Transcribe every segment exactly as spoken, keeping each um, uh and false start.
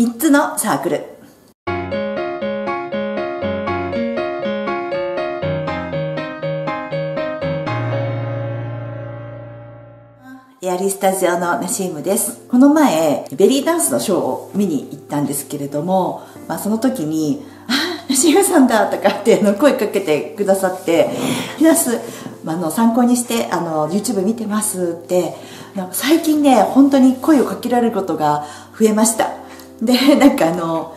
みっつのサークル。エアリースタジオのナシームです。この前ベリーダンスのショーを見に行ったんですけれども、まあ、その時に「あ、ナシームさんだ」とかっての声かけてくださって「皆さんあの参考にしてあの YouTube 見てます」って、なんか最近ね本当に声をかけられることが増えました。でなんかあの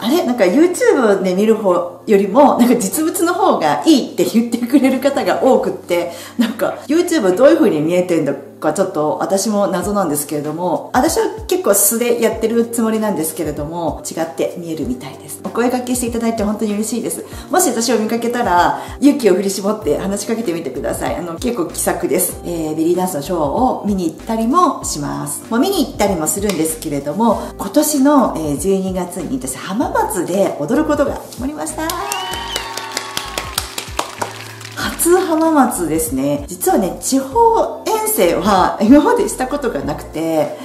あれなんか YouTube で見る方よりもなんか実物の方がいいって言ってくれる方が多くって、なんか YouTube どういう風に見えてんだかちょっと私も謎なんですけれども、私は結構素でやってるつもりなんですけれども違って見えるみたいです。お声掛けしていただいて本当に嬉しいです。もし私を見かけたら勇気を振り絞って話しかけてみてください。あの結構気さくです。えー、ベリーダンスのショーを見に行ったりもします。もう見に行ったりもするんですけれども、今年のじゅうにがつに私浜松で踊ることが決まりました。初浜松ですね。実はね地方遠征は今までしたことがなくて、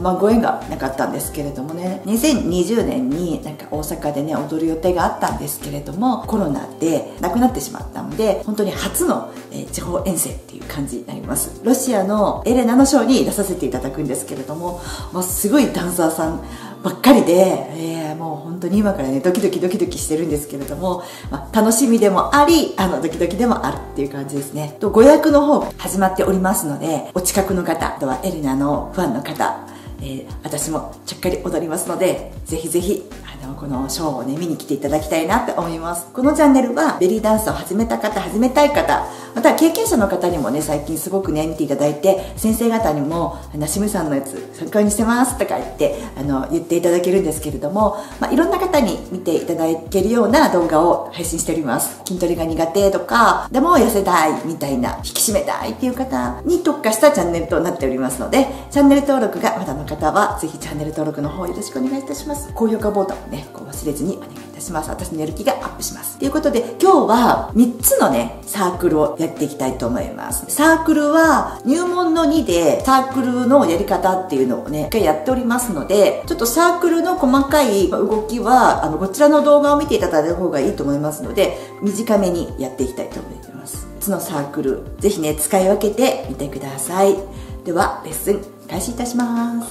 まあ、ご縁がなかったんですけれどもね、にせんにじゅうねんになんか大阪でね踊る予定があったんですけれどもコロナでなくなってしまったので、本当に初の、えー、地方遠征っていう感じになります。ロシアのエレナのショーに出させていただくんですけれども、まあ、すごいダンサーさんばっかりで、えー、もう本当に今からねドキドキドキドキしてるんですけれども、まあ、楽しみでもありあのドキドキでもあるっていう感じですね。とご予約の方始まっておりますので、お近くの方、あとはエレナのファンの方、えー、私もちゃっかり踊りますので、ぜひぜひあのこのショーをね見に来ていただきたいなと思います。このチャンネルはベリーダンスを始めた方、始めたい方、または経験者の方にもね最近すごくね見ていただいて、先生方にも「ナシムさんのやつ参考にしてます」とか言ってあの言っていただけるんですけれども、まあ、いろんな方に見ていただけるような動画を配信しております。筋トレが苦手とかでも痩せたいみたいな、引き締めたいっていう方に特化したチャンネルとなっておりますので、チャンネル登録がまだの方はぜひチャンネル登録の方よろしくお願いいたします。高評価ボタンをねこう忘れずにお願いいたします。私のやる気がアップします。ということで今日はみっつのねサークルをやっていきたいと思います。サークルは入門のにでサークルのやり方っていうのをね一回やっておりますので、ちょっとサークルの細かい動きはあのこちらの動画を見ていただいた方がいいと思いますので、短めにやっていきたいと思います。みっつのサークルぜひね使い分けてみてください。ではレッスン開始いたします。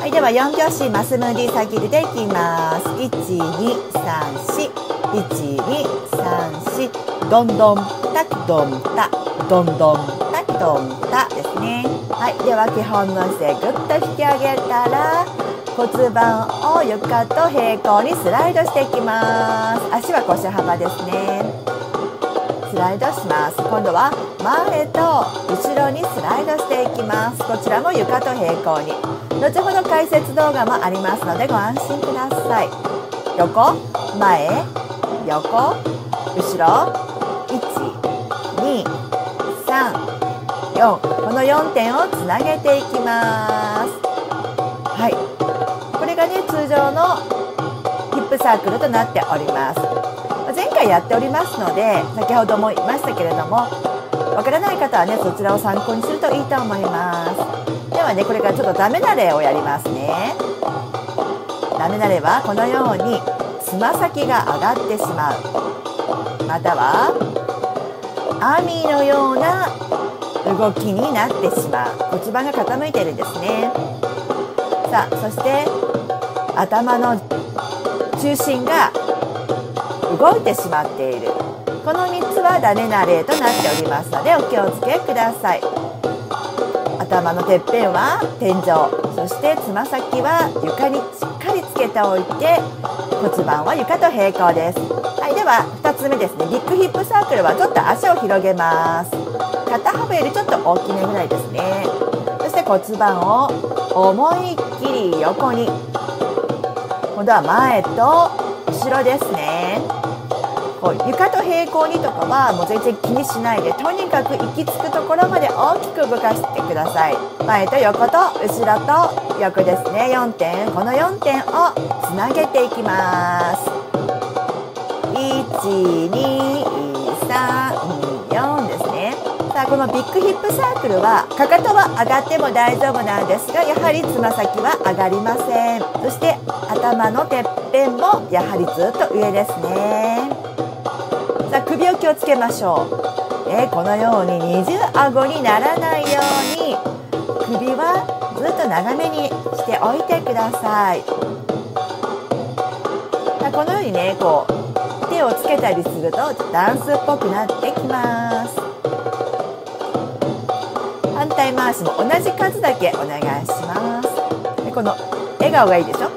はい、ではよん拍子マスムーディーサーキルでいきます。いちにさんし、いちにさんし、どんどんたどんたどんどんたどんたですね。はい、では基本の姿勢ぐっと引き上げたら骨盤を床と平行にスライドしていきます。足は腰幅ですね。スライドします。今度は前と後ろにスライドしていきます。こちらも床と平行に。後ほど解説動画もありますのでご安心ください。横前横後ろいちにさんよん、このよんてんをつなげていきます。はい、これがね通常のヒップサークルとなっております。前回やっておりますので、先ほども言いましたけれども、わからない方はねそちらを参考にするといいと思います。ではねこれからちょっとダメ慣れをやりますね。ダメ慣れはこのようにつま先が上がってしまう、またはアーミーのような動きになってしまう。骨盤が傾いているんですね。さあそして頭の中心が動いてしまっている。このみっつはダメな例となっておりますのでお気をつけください。頭のてっぺんは天井、そしてつま先は床にしっかりつけておいて、骨盤は床と平行です。はい、ではふたつめですね。ビッグヒップサークルはちょっと足を広げます。肩幅よりちょっと大きめぐらいですね。そして骨盤を思いっきり横に。今度は前と後ろですね。床と平行にとかはもう全然気にしないで、とにかく行き着くところまで大きく動かしてください。前と横と後ろと横ですね。よんてん、このよんてんをつなげていきます。いちにさんよんですね。さあこのビッグヒップサークルはかかとは上がっても大丈夫なんですが、やはりつま先は上がりません。そして頭のてっぺんもやはりずっと上ですね。さあ、首を気をつけましょう。えー、このように二重顎にならないように首はずっと長めにしておいてください。さあ、このようにね、こう手をつけたりするとダンスっぽくなってきます。反対回しも同じ数だけお願いします。で、この笑顔がいいでしょ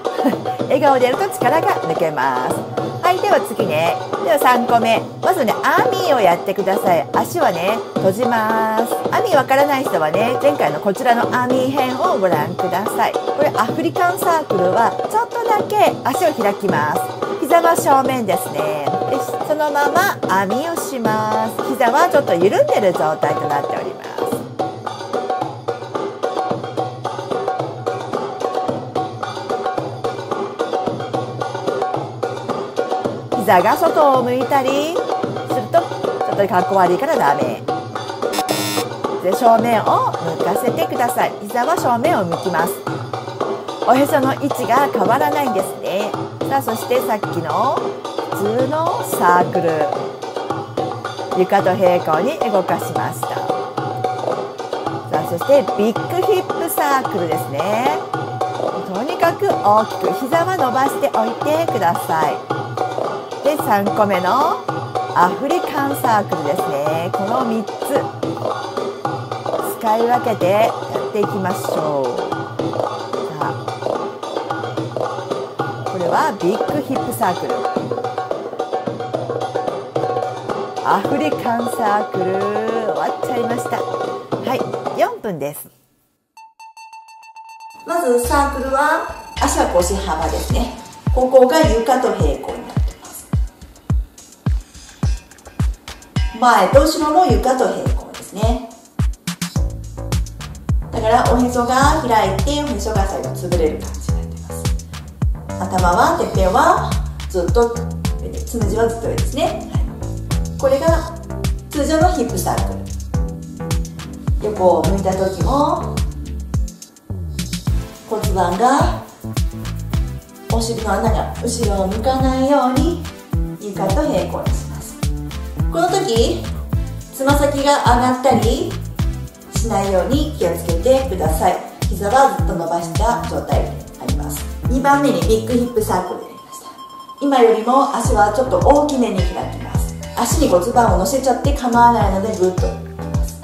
笑顔でやると力が抜けます。はい、では次ね、ではさんこめ、まずねアーミーをやってください。足はね閉じます。アーミーわからない人はね、前回のこちらのアーミー編をご覧ください。これアフリカンサークルはちょっとだけ足を開きます。膝は正面ですね。で、そのままアーミーをします。膝はちょっと緩んでる状態となっております。膝が外を向いたりするとちょっとかっこ悪いからダメで、正面を向かせてください。膝は正面を向きます。おへその位置が変わらないんですね。さあ、そしてさっきの普通のサークル、床と平行に動かしました。さあ、そしてビッグヒップサークルですね。とにかく大きく膝は伸ばしておいてください。で、さんこめのアフリカンサークルですね。このみっつ使い分けてやっていきましょう。さあ、これはビッグヒップサークル、アフリカンサークル終わっちゃいました。はい、よんぷんです。まずサークルは足は腰幅ですね。ここが床と平行になる。前と後ろも床と平行ですね。だからおへそが開いて、おへそが最後潰れる感じになってます。頭はてっぺんはずっと上で、つむじはずっと上ですね。はい、これが通常のヒップサークル。横を向いた時も骨盤がお尻の穴が後ろを向かないように床と平行です。この時つま先が上がったりしないように気をつけてください。膝はずっと伸ばした状態であります。にばんめにビッグヒップサークルでやりました。今よりも足はちょっと大きめに開きます。足に骨盤を乗せちゃって構わないので、グッといきます。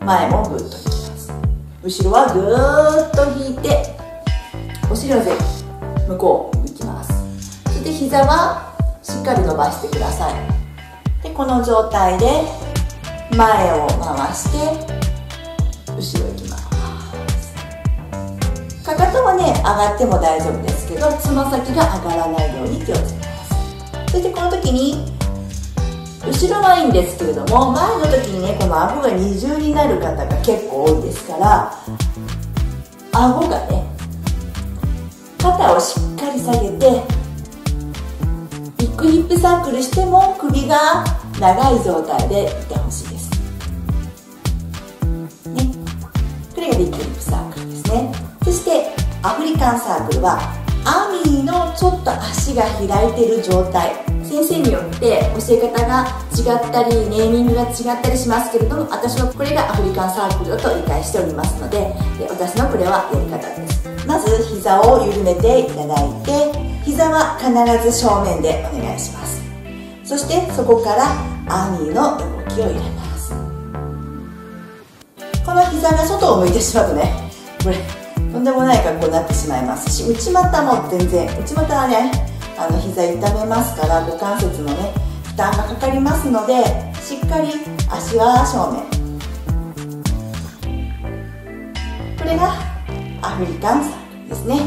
前もグッといきます。後ろはグーッと引いてお尻を向こう向きます。そして膝はしっかり伸ばしてください。で、この状態で前を回して後ろ行きます。かかとはね上がっても大丈夫ですけど、つま先が上がらないように気をつけます。そしてこの時に後ろはいいんですけれども、前の時にねこの顎が二重になる方が結構多いですから、顎がね肩をしっかり下げてビッグヒップサークルしても首が長い状態でいてほしいですね。これがビッグヒップサークルですね。そしてアフリカンサークルはアーミーのちょっと足が開いている状態、先生によって教え方が違ったりネーミングが違ったりしますけれども、私はこれがアフリカンサークルだと理解しておりますので、で私のこれはやり方です。まず膝を緩めていただいて、膝は必ず正面でお願いします。そしてそこからアーミーの動きを入れます。この膝が外を向いてしまうとね、これとんでもない格好になってしまいますし、内股も全然、内股はねあの膝痛めますから、股関節のね負担がかかりますので、しっかり足は正面。これがアフリカンサークルですね。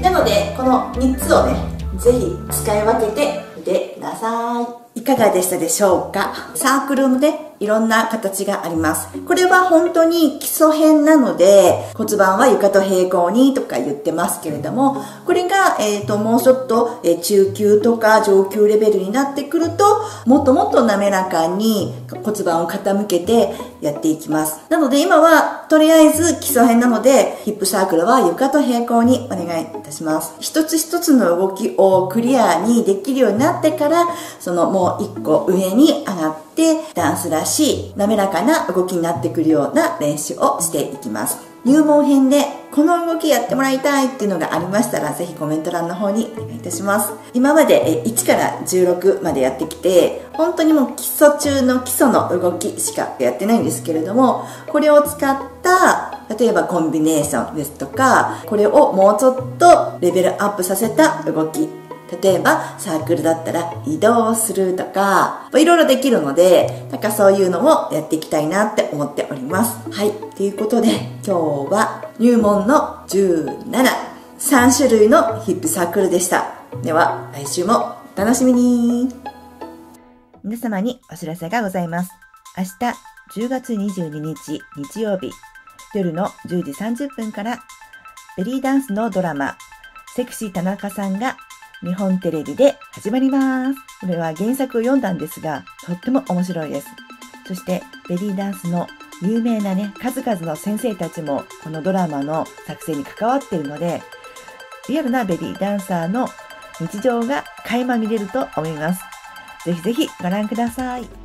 なのでこのみっつをねぜひ使い分けてみてください。いかがでしたでしょうか。サークルもねいろんな形があります。これは本当に基礎編なので、骨盤は床と平行にとか言ってますけれども、これが、えー、ともうちょっと、えー、中級とか上級レベルになってくると、もっともっと滑らかに骨盤を傾けてやっていきます。なので今はとりあえず基礎編なので、ヒップサークルは床と平行にお願いいたします。一つ一つの動きをクリアにできるようになってから、そのもう一個上に上がって、ダンスらしい滑らかな動きになってくるような練習をしていきます。入門編でこの動きやってもらいたいっていうのがありましたら、ぜひコメント欄の方にお願いいたします。今までいちからじゅうろくまでやってきて、本当にもう基礎中の基礎の動きしかやってないんですけれども、これを使った、例えばコンビネーションですとか、これをもうちょっとレベルアップさせた動き。例えばサークルだったら移動するとか、いろいろできるので、なんかそういうのをやっていきたいなって思っております。はい。ということで、今日は入門のじゅうなな、さん種類のヒップサークルでした。では、来週もお楽しみに。皆様にお知らせがございます。明日じゅうがつにじゅうににち日曜日、夜のじゅうじさんじゅっぷんから、ベリーダンスのドラマ、セクシー田中さんが日本テレビで始まります。これは原作を読んだんですが、とっても面白いです。そして、ベリーダンスの有名なね、数々の先生たちも、このドラマの作成に関わっているので、リアルなベリーダンサーの日常が垣間見れると思います。ぜひぜひご覧ください。